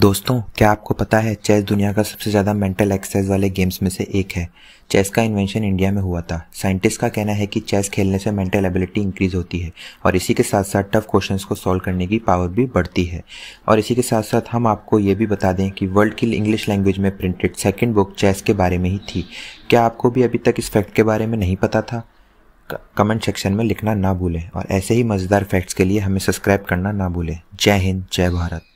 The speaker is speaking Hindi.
दोस्तों, क्या आपको पता है चेस दुनिया का सबसे ज़्यादा मेंटल एक्सरसाइज वाले गेम्स में से एक है। चेस का इन्वेंशन इंडिया में हुआ था। साइंटिस्ट का कहना है कि चेस खेलने से मेंटल एबिलिटी इंक्रीज होती है और इसी के साथ साथ टफ क्वेश्चंस को सॉल्व करने की पावर भी बढ़ती है। और इसी के साथ साथ हम आपको ये भी बता दें कि वर्ल्ड की इंग्लिश लैंग्वेज में प्रिंटेड सेकेंड बुक चेस के बारे में ही थी। क्या आपको भी अभी तक इस फैक्ट के बारे में नहीं पता था? कमेंट सेक्शन में लिखना ना भूलें और ऐसे ही मज़ेदार फैक्ट्स के लिए हमें सब्सक्राइब करना ना भूलें। जय हिंद, जय भारत।